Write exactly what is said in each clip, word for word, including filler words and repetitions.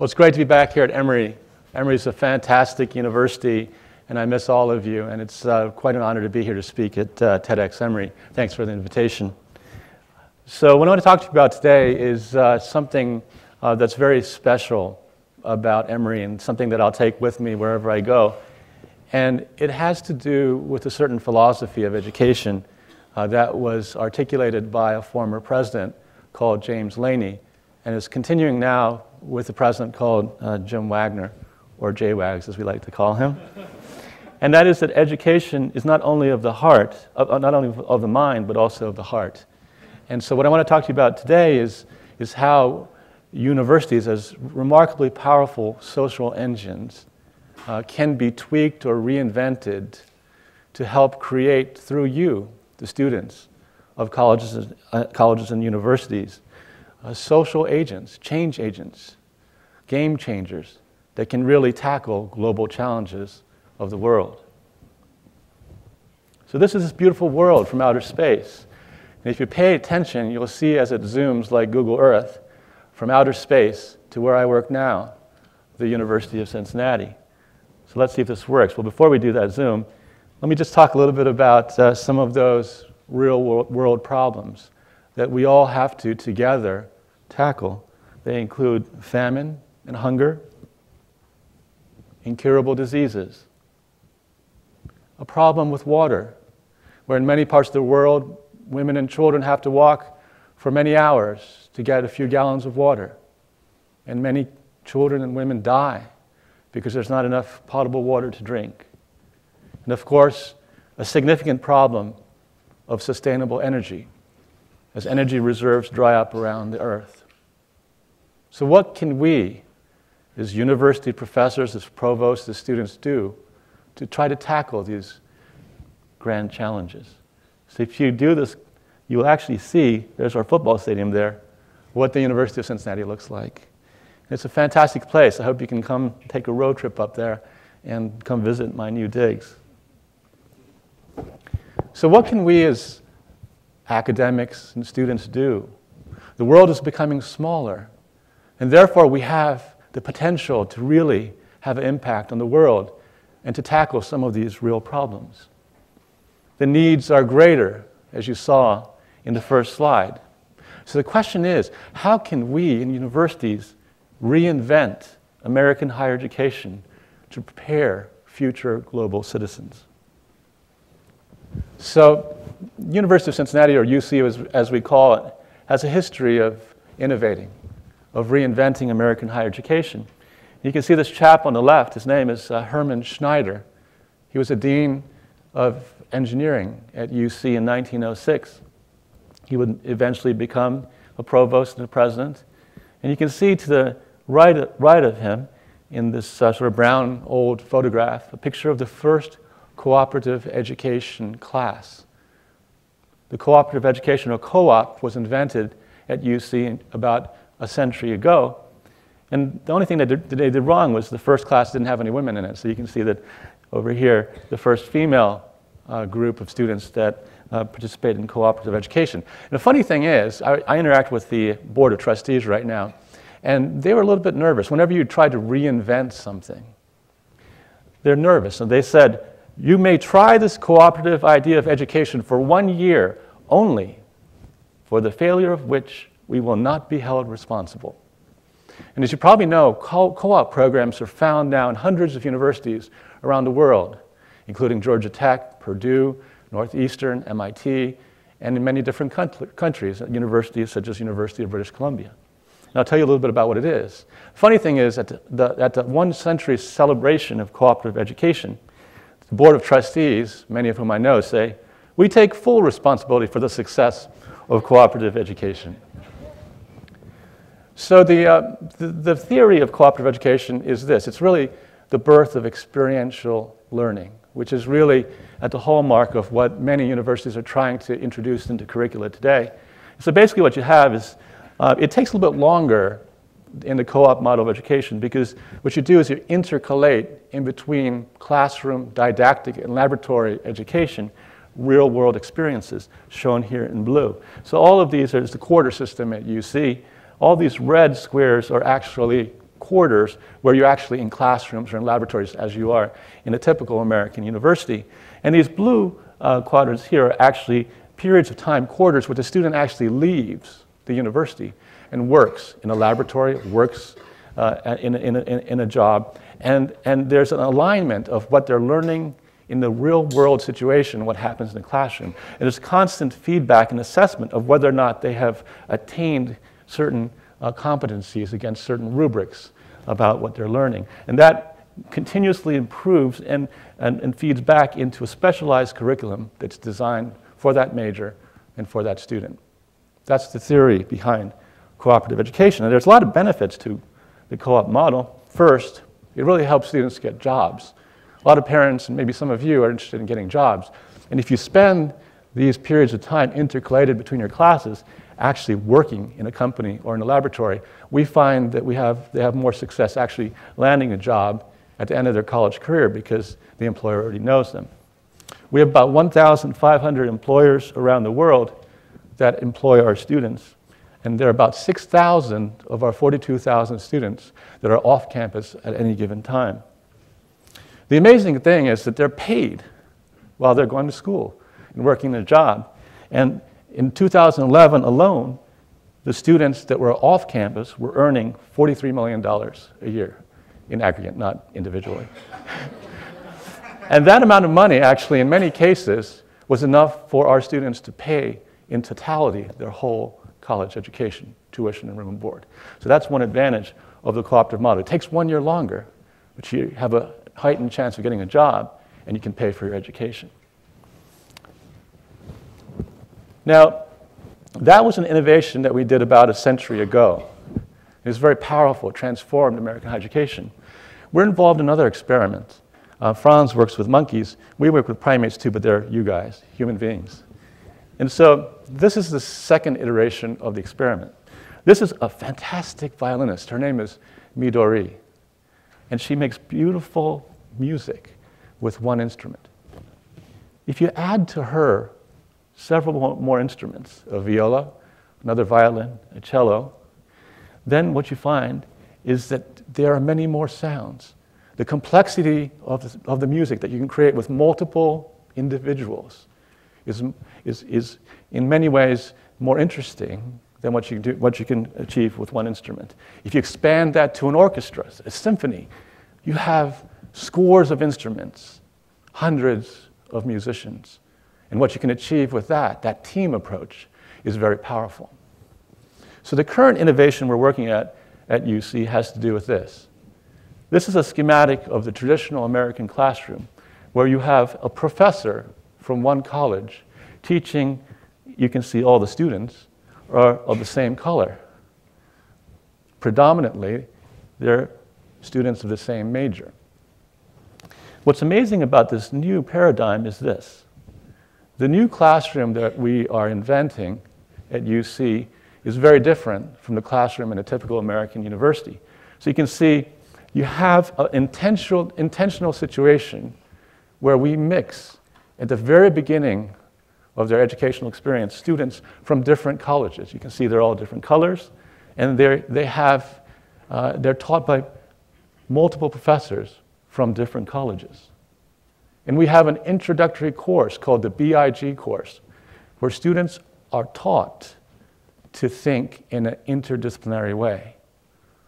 Well, it's great to be back here at Emory. Emory's a fantastic university, and I miss all of you, and it's uh, quite an honor to be here to speak at uh, TEDx Emory. Thanks for the invitation. So what I want to talk to you about today is uh, something uh, that's very special about Emory and something that I'll take with me wherever I go. And it has to do with a certain philosophy of education uh, that was articulated by a former president called James Laney, and is continuing now with a president called uh, Jim Wagner, or J-Wags as we like to call him. And that is that education is not only of the heart, of, not only of the mind, but also of the heart. And so what I want to talk to you about today is, is how universities, as remarkably powerful social engines, uh, can be tweaked or reinvented to help create, through you, the students of colleges, uh, colleges and universities, Uh, social agents, change agents, game changers that can really tackle global challenges of the world. So this is this beautiful world from outer space. And if you pay attention, you'll see as it zooms like Google Earth from outer space to where I work now, the University of Cincinnati. So let's see if this works. Well, before we do that zoom, let me just talk a little bit about uh, some of those real world problems that we all have to, together, tackle. They include famine and hunger, incurable diseases, a problem with water, where in many parts of the world, women and children have to walk for many hours to get a few gallons of water. And many children and women die because there's not enough potable water to drink. And of course, a significant problem of sustainable energy, as energy reserves dry up around the earth. So what can we, as university professors, as provosts, as students do to try to tackle these grand challenges? So if you do this, you will actually see, there's our football stadium there, what the University of Cincinnati looks like. And it's a fantastic place. I hope you can come take a road trip up there and come visit my new digs. So what can we as academics and students do? The world is becoming smaller, and therefore we have the potential to really have an impact on the world and to tackle some of these real problems. The needs are greater, as you saw in the first slide. So the question is, how can we in universities reinvent American higher education to prepare future global citizens? So University of Cincinnati, or U C as, as we call it, has a history of innovating, of reinventing American higher education. You can see this chap on the left, his name is uh, Herman Schneider. He was a dean of engineering at U C in nineteen oh six. He would eventually become a provost and a president. And you can see to the right, right of him, in this uh, sort of brown old photograph, a picture of the first cooperative education class. The cooperative education, or co-op, was invented at U C about a century ago. And the only thing that they did wrong was the first class didn't have any women in it. So you can see that over here, the first female uh, group of students that uh, participated in cooperative education. And the funny thing is, I, I interact with the Board of Trustees right now, and they were a little bit nervous. Whenever you try to reinvent something, they're nervous. And they said, "You may try this cooperative idea of education for one year only, for the failure of which we will not be held responsible." And as you probably know, co-op programs are found now in hundreds of universities around the world, including Georgia Tech, Purdue, Northeastern, M I T, and in many different countries, universities such as University of British Columbia. And I'll tell you a little bit about what it is. Funny thing is, at the, at the one century celebration of cooperative education, the Board of Trustees, many of whom I know, say, "We take full responsibility for the success of cooperative education." So the, uh, the, the theory of cooperative education is this. It's really the birth of experiential learning, which is really at the hallmark of what many universities are trying to introduce into curricula today. So basically what you have is, uh, it takes a little bit longer in the co-op model of education, because what you do is you intercalate in between classroom, didactic, and laboratory education, real-world experiences, shown here in blue. So all of these are the quarter system at U C. All these red squares are actually quarters where you're actually in classrooms or in laboratories as you are in a typical American university. And these blue uh, quadrants here are actually periods of time, quarters, where the student actually leaves the university and works in a laboratory, works uh, in, a, in, a, in a job. And, and there's an alignment of what they're learning in the real world situation, what happens in the classroom. And there's constant feedback and assessment of whether or not they have attained certain uh, competencies against certain rubrics about what they're learning. And that continuously improves and, and, and feeds back into a specialized curriculum that's designed for that major and for that student. That's the theory behind cooperative education. And there's a lot of benefits to the co-op model. First, it really helps students get jobs. A lot of parents, and maybe some of you, are interested in getting jobs. And if you spend these periods of time intercalated between your classes actually working in a company or in a laboratory, we find that we have, they have more success actually landing a job at the end of their college career because the employer already knows them. We have about one thousand five hundred employers around the world that employ our students. And there are about six thousand of our forty-two thousand students that are off campus at any given time. The amazing thing is that they're paid while they're going to school and working their job. And in two thousand eleven alone, the students that were off campus were earning forty-three million dollars a year in aggregate, not individually. And that amount of money, actually, in many cases, was enough for our students to pay in totality their whole college education, tuition and room and board. So that's one advantage of the cooperative model. It takes one year longer, but you have a heightened chance of getting a job, and you can pay for your education. Now, that was an innovation that we did about a century ago. It was very powerful. It transformed American higher education. We're involved in other experiments. Uh, Franz works with monkeys. We work with primates too, but they're you guys, human beings. And so this is the second iteration of the experiment. This is a fantastic violinist. Her name is Midori. And she makes beautiful music with one instrument. If you add to her several more instruments, a viola, another violin, a cello, then what you find is that there are many more sounds. The complexity of the, of the music that you can create with multiple individuals is, is, is in many ways more interesting than what you, do, what you can achieve with one instrument. If you expand that to an orchestra, a symphony, you have scores of instruments, hundreds of musicians. And what you can achieve with that, that team approach, is very powerful. So the current innovation we're working at at U C has to do with this. This is a schematic of the traditional American classroom where you have a professor from one college teaching, you can see all the students, are of the same color. Predominantly, they're students of the same major. What's amazing about this new paradigm is this. The new classroom that we are inventing at U C is very different from the classroom in a typical American university. So you can see you have an intentional, intentional situation where we mix at the very beginning of their educational experience, students from different colleges. You can see they're all different colors, and they're, they have, uh, they're taught by multiple professors from different colleges. And we have an introductory course called the B I G course, where students are taught to think in an interdisciplinary way,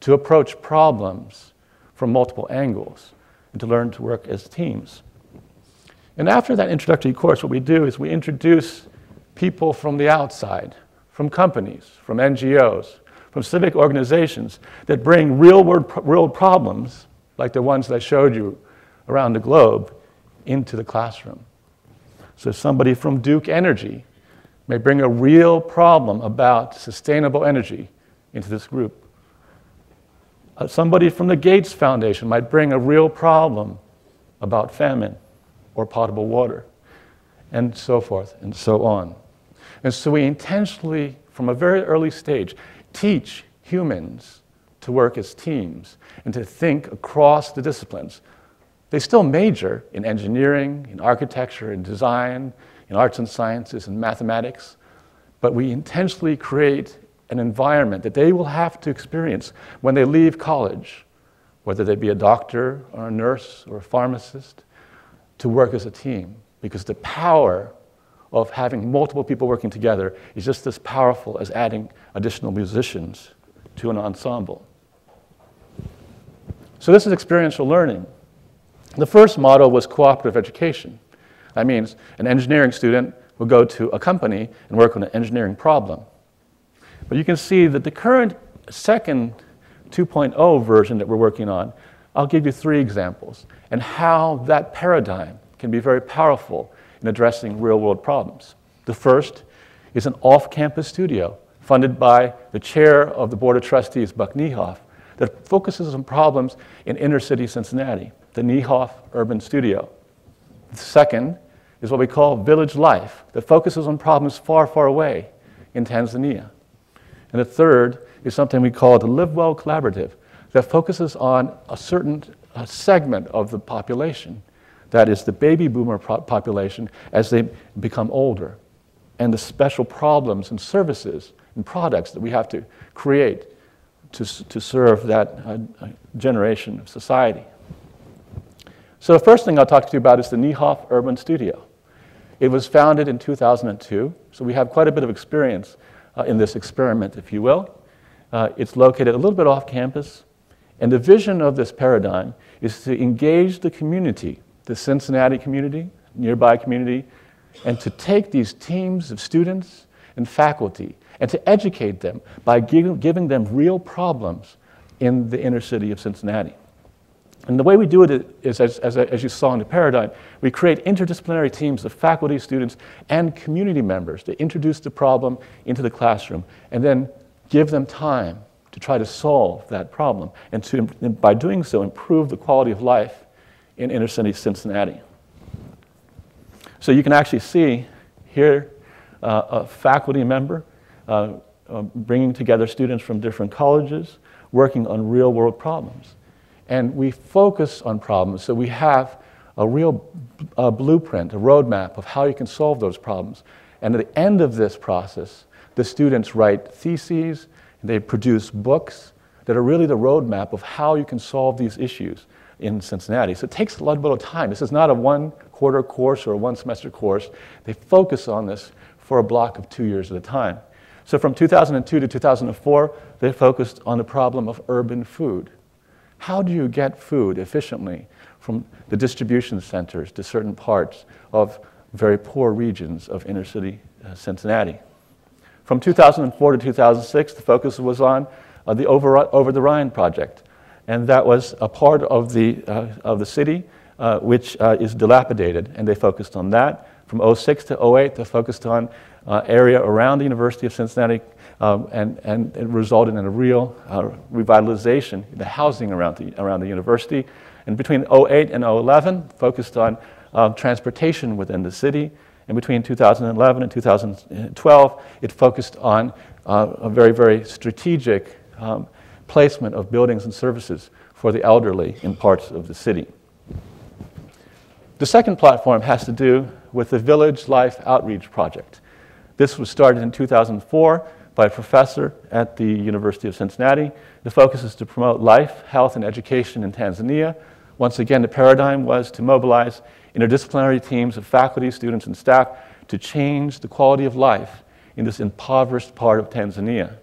to approach problems from multiple angles, and to learn to work as teams. And after that introductory course, what we do is we introduce people from the outside, from companies, from N G Os, from civic organizations that bring real-world real problems, like the ones that I showed you around the globe, into the classroom. So somebody from Duke Energy may bring a real problem about sustainable energy into this group. Uh, somebody from the Gates Foundation might bring a real problem about famine or potable water, and so forth, and so on. And so we intentionally, from a very early stage, teach humans to work as teams and to think across the disciplines. They still major in engineering, in architecture, in design, in arts and sciences, and mathematics, but we intentionally create an environment that they will have to experience when they leave college, whether they be a doctor or a nurse or a pharmacist, to work as a team. Because the power of having multiple people working together is just as powerful as adding additional musicians to an ensemble. So this is experiential learning. The first model was cooperative education. That means an engineering student will go to a company and work on an engineering problem. But you can see that the current second two point oh version that we're working on, I'll give you three examples, and how that paradigm can be very powerful in addressing real-world problems. The first is an off-campus studio funded by the chair of the Board of Trustees, Buck Niehoff, that focuses on problems in inner-city Cincinnati, the Niehoff Urban Studio. The second is what we call Village Life, that focuses on problems far, far away in Tanzania. And the third is something we call the Live Well Collaborative, that focuses on a certain a segment of the population, that is the baby boomer population as they become older, and the special problems and services and products that we have to create to, to serve that uh, generation of society. So the first thing I'll talk to you about is the Niehoff Urban Studio. It was founded in two thousand two, so we have quite a bit of experience uh, in this experiment, if you will. Uh, it's located a little bit off campus, and the vision of this paradigm is to engage the community, the Cincinnati community, nearby community, and to take these teams of students and faculty and to educate them by give, giving them real problems in the inner city of Cincinnati. And the way we do it is, as, as, as you saw in the paradigm, we create interdisciplinary teams of faculty, students, and community members to introduce the problem into the classroom and then give them time to try to solve that problem and, to, and by doing so, improve the quality of life in inner city Cincinnati. So you can actually see here uh, a faculty member uh, uh, bringing together students from different colleges, working on real world problems. And we focus on problems, so we have a real uh, blueprint, a roadmap of how you can solve those problems. And at the end of this process, the students write theses, they produce books that are really the roadmap of how you can solve these issues in Cincinnati. So it takes a little bit of time. This is not a one-quarter course or a one-semester course. They focus on this for a block of two years at a time. So from two thousand two to two thousand four, they focused on the problem of urban food. How do you get food efficiently from the distribution centers to certain parts of very poor regions of inner city uh, Cincinnati? From two thousand four to two thousand six, the focus was on uh, the Over, Over the Rhine project. And that was a part of the, uh, of the city uh, which uh, is dilapidated, and they focused on that. From oh six to oh eight, they focused on uh, area around the University of Cincinnati, um, and, and it resulted in a real uh, revitalization in the housing around the, around the university. And between oh eight and oh eleven, focused on uh, transportation within the city. And between two thousand eleven and two thousand twelve, it focused on uh, a very, very strategic um, placement of buildings and services for the elderly in parts of the city. The second platform has to do with the Village Life Outreach Project. This was started in two thousand four by a professor at the University of Cincinnati. The focus is to promote life, health, and education in Tanzania. Once again, the paradigm was to mobilize interdisciplinary teams of faculty, students, and staff to change the quality of life in this impoverished part of Tanzania.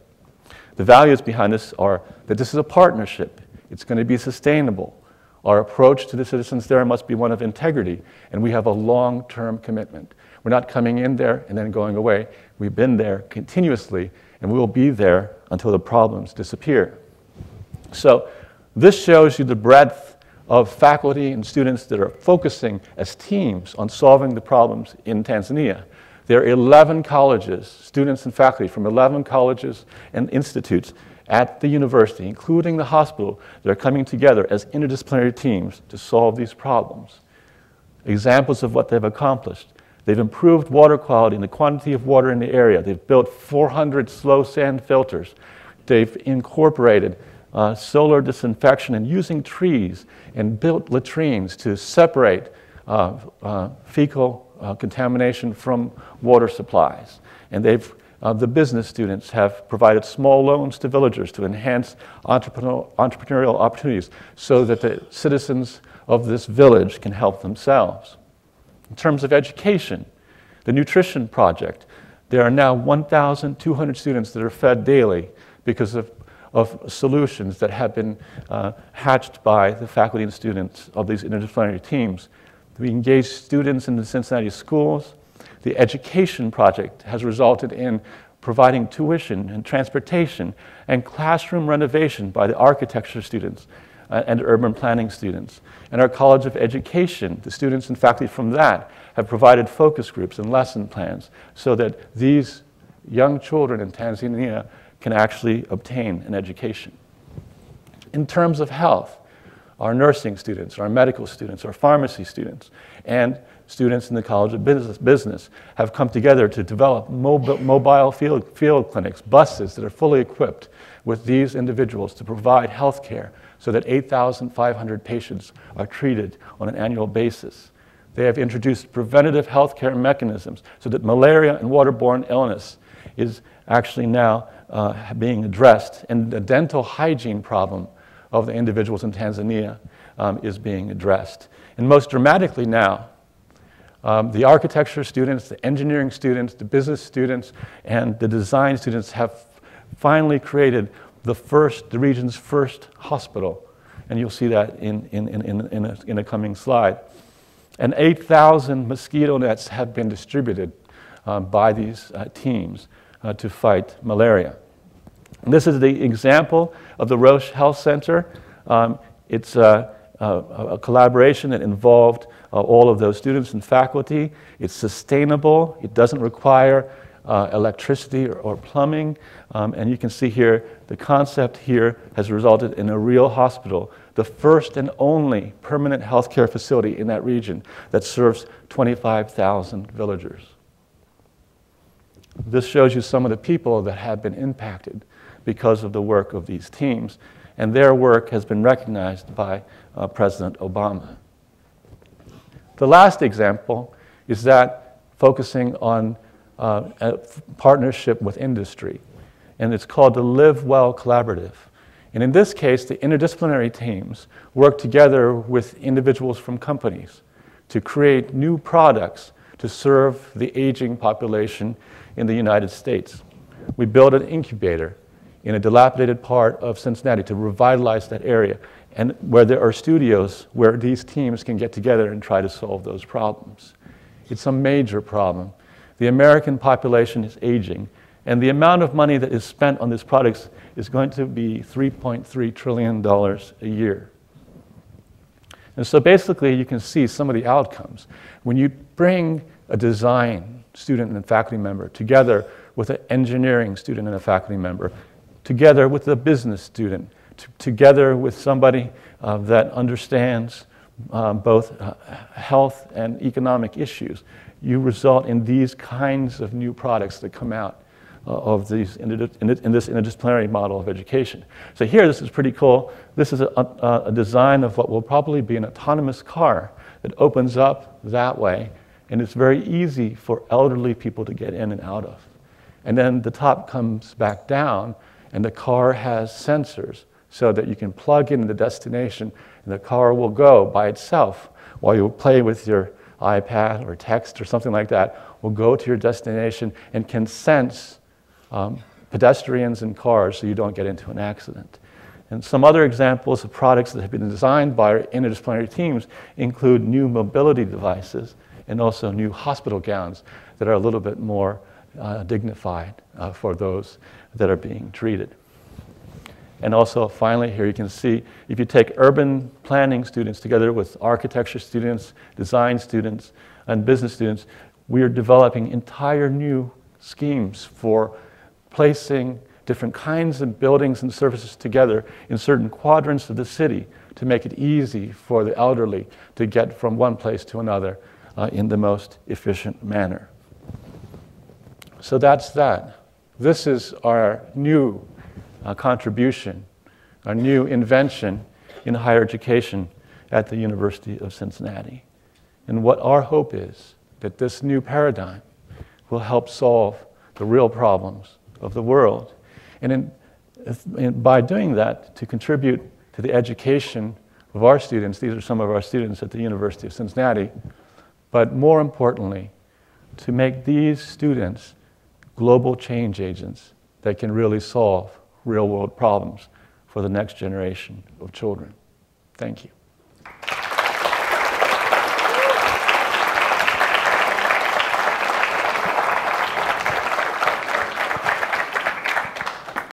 The values behind this are that this is a partnership. It's going to be sustainable. Our approach to the citizens there must be one of integrity, and we have a long-term commitment. We're not coming in there and then going away. We've been there continuously, and we will be there until the problems disappear. So this shows you the breadth of faculty and students that are focusing as teams on solving the problems in Tanzania. There are eleven colleges, students and faculty from eleven colleges and institutes at the university, including the hospital, that are coming together as interdisciplinary teams to solve these problems. Examples of what they've accomplished. They've improved water quality and the quantity of water in the area. They've built four hundred slow sand filters. They've incorporated Uh, solar disinfection and using trees, and built latrines to separate uh, uh, fecal uh, contamination from water supplies. And they've Uh, the business students have provided small loans to villagers to enhance entrepreneur, entrepreneurial opportunities so that the citizens of this village can help themselves. In terms of education, the nutrition project, there are now one thousand two hundred students that are fed daily because of, of solutions that have been uh, hatched by the faculty and students of these interdisciplinary teams. We engage students in the Cincinnati schools. The education project has resulted in providing tuition and transportation and classroom renovation by the architecture students and urban planning students. And our College of Education, the students and faculty from that have provided focus groups and lesson plans so that these young children in Tanzania can actually obtain an education. In terms of health, our nursing students, our medical students, our pharmacy students, and students in the College of Business, business have come together to develop mobile, mobile field, field clinics, buses that are fully equipped with these individuals to provide health care so that eight thousand five hundred patients are treated on an annual basis. They have introduced preventative health care mechanisms so that malaria and waterborne illness is actually now uh, being addressed, and the dental hygiene problem of the individuals in Tanzania um, is being addressed. And most dramatically now, Um, the architecture students, the engineering students, the business students, and the design students have finally created the first, the region's first hospital. And you'll see that in, in, in, in, a, in a coming slide. And eight thousand mosquito nets have been distributed um, by these uh, teams uh, to fight malaria. And this is the example of the Roche Health Center. Um, it's uh, Uh, a collaboration that involved uh, all of those students and faculty. It's sustainable. It doesn't require uh, electricity or, or plumbing. Um, and you can see here, the concept here has resulted in a real hospital, the first and only permanent healthcare facility in that region that serves twenty-five thousand villagers. This shows you some of the people that have been impacted because of the work of these teams. And their work has been recognized by uh, President Obama. The last example is that focusing on uh, a partnership with industry, and it's called the Live Well Collaborative. And in this case, the interdisciplinary teams work together with individuals from companies to create new products to serve the aging population in the United States. We built an incubator in a dilapidated part of Cincinnati to revitalize that area, and where there are studios where these teams can get together and try to solve those problems. It's a major problem. The American population is aging, and the amount of money that is spent on these products is going to be three point three trillion dollars a year. And so basically, you can see some of the outcomes. When you bring a design student and faculty member together with an engineering student and a faculty member, together with a business student, t together with somebody uh, that understands um, both uh, health and economic issues, you result in these kinds of new products that come out uh, of these in, in this interdisciplinary model of education. So here, this is pretty cool. This is a, a, a design of what will probably be an autonomous car that opens up that way, and it's very easy for elderly people to get in and out of. And then the top comes back down, and the car has sensors so that you can plug in the destination and the car will go by itself while you play with your iPad or text or something like that, will go to your destination and can sense um, pedestrians and cars so you don't get into an accident. And some other examples of products that have been designed by our interdisciplinary teams include new mobility devices and also new hospital gowns that are a little bit more Uh, dignified uh, for those that are being treated. And also finally here you can see if you take urban planning students together with architecture students, design students, and business students, we are developing entire new schemes for placing different kinds of buildings and services together in certain quadrants of the city to make it easy for the elderly to get from one place to another uh, in the most efficient manner. So that's that. This is our new uh, contribution, our new invention in higher education at the University of Cincinnati. And what our hope is that this new paradigm will help solve the real problems of the world. And in, in, by doing that, to contribute to the education of our students, these are some of our students at the University of Cincinnati, but more importantly, to make these students global change agents that can really solve real-world problems for the next generation of children. Thank you.